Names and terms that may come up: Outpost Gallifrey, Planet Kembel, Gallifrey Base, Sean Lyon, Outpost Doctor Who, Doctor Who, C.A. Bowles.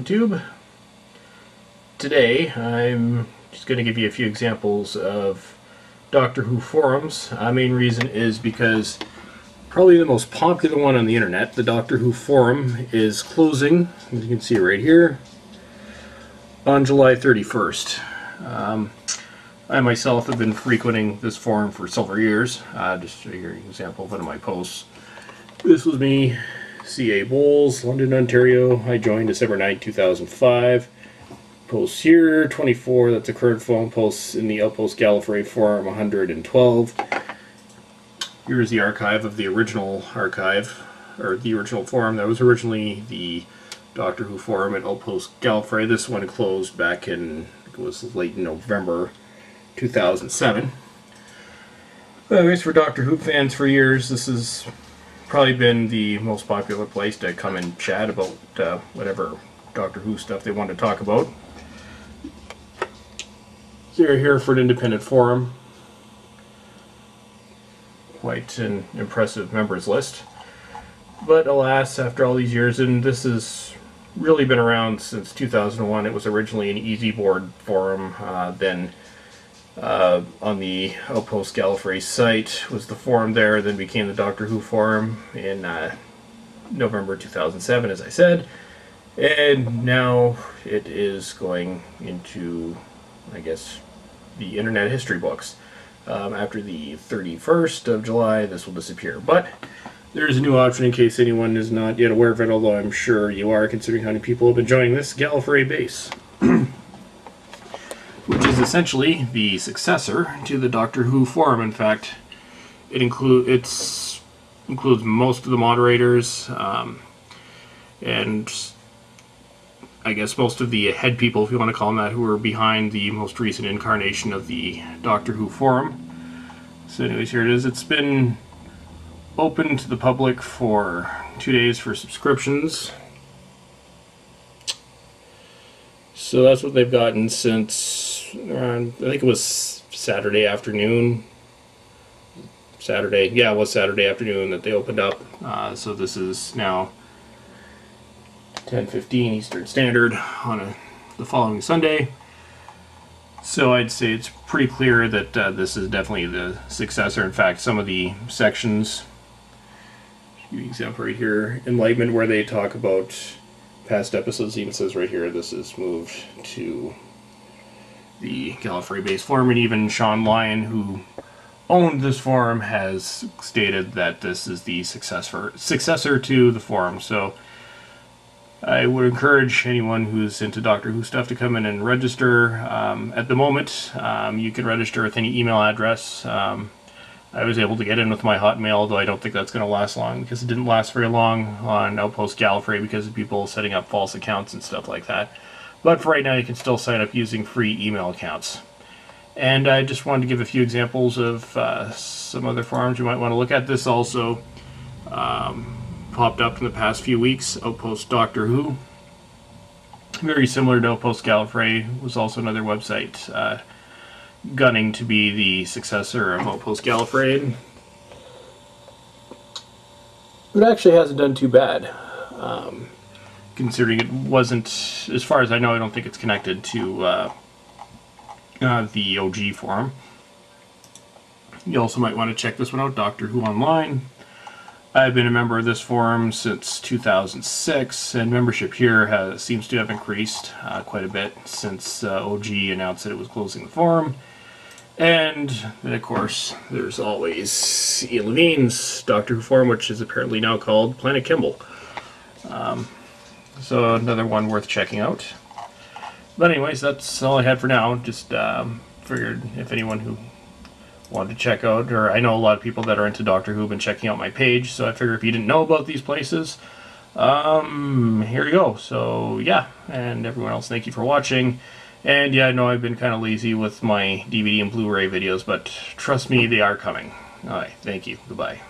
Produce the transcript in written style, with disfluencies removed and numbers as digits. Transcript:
YouTube. Today I'm just going to give you a few examples of Doctor Who forums. Our main reason is because probably the most popular one on the internet, the Doctor Who forum, is closing, as you can see right here, on July 31st. I myself have been frequenting this forum for several years. Just to show you an example of one of my posts. This was me, C.A. Bowles, London, Ontario. I joined December 9, 2005. Posts here, 24, that's a current forum post in the Outpost Gallifrey forum, 112. Here is the archive of the original archive, or the original forum that was originally the Doctor Who forum at Outpost Gallifrey. This one closed back in, it was late November 2007. Anyways, for Doctor Who fans for years, this is probably been the most popular place to come and chat about whatever Doctor Who stuff they want to talk about. Here, Hereford Independent Forum. Quite an impressive members list. But alas, after all these years, and this has really been around since 2001, it was originally an Easy Board forum, on the Outpost Gallifrey site was the forum there, then became the Doctor Who forum in November 2007, as I said, and now it is going into, I guess, the internet history books. After the 31st of July, this will disappear, but there is a new option in case anyone is not yet aware of it, although I'm sure you are, considering how many people have been joining this Gallifrey base. Which is essentially the successor to the Doctor Who forum. In fact, it includes most of the moderators and I guess most of the head people, if you want to call them that, who are behind the most recent incarnation of the Doctor Who forum. So anyways, here it is. It's been open to the public for 2 days for subscriptions. So that's what they've gotten since, I think it was Saturday afternoon. Yeah, it was Saturday afternoon that they opened up. So this is now 10:15 Eastern Standard on the following Sunday. So I'd say it's pretty clear that this is definitely the successor. In fact, some of the sections, I'll give you an example right here, Enlightenment, where they talk about past episodes, even says right here this is moved to the Gallifrey base forum, and even Sean Lyon, who owned this forum, has stated that this is the successor to the forum. So I would encourage anyone who's into Doctor Who stuff to come in and register. At the moment, you can register with any email address. I was able to get in with my Hotmail, though I don't think that's going to last long, because it didn't last very long on Outpost Gallifrey because of people setting up false accounts and stuff like that. But for right now, you can still sign up using free email accounts. And I just wanted to give a few examples of some other forums you might want to look at. This also popped up in the past few weeks, Outpost Doctor Who. Very similar to Outpost Gallifrey, was also another website gunning to be the successor of Outpost Gallifrey. It actually hasn't done too bad, considering it wasn't, as far as I know, I don't think it's connected to the OG forum. You also might want to check this one out, Doctor Who Online. I've been a member of this forum since 2006, and membership here seems to have increased quite a bit since OG announced that it was closing the forum. And of course, there's always Ian Levine's Doctor Who forum, which is apparently now called Planet Kembel. So another one worth checking out. But anyways, that's all I had for now. Just figured if anyone who wanted to check out, or I know a lot of people that are into Doctor Who have been checking out my page, so I figure if you didn't know about these places, here you go. So yeah, and everyone else, thank you for watching, and yeah, I know I've been kind of lazy with my DVD and Blu-ray videos, but trust me, they are coming. Alright, thank you, goodbye.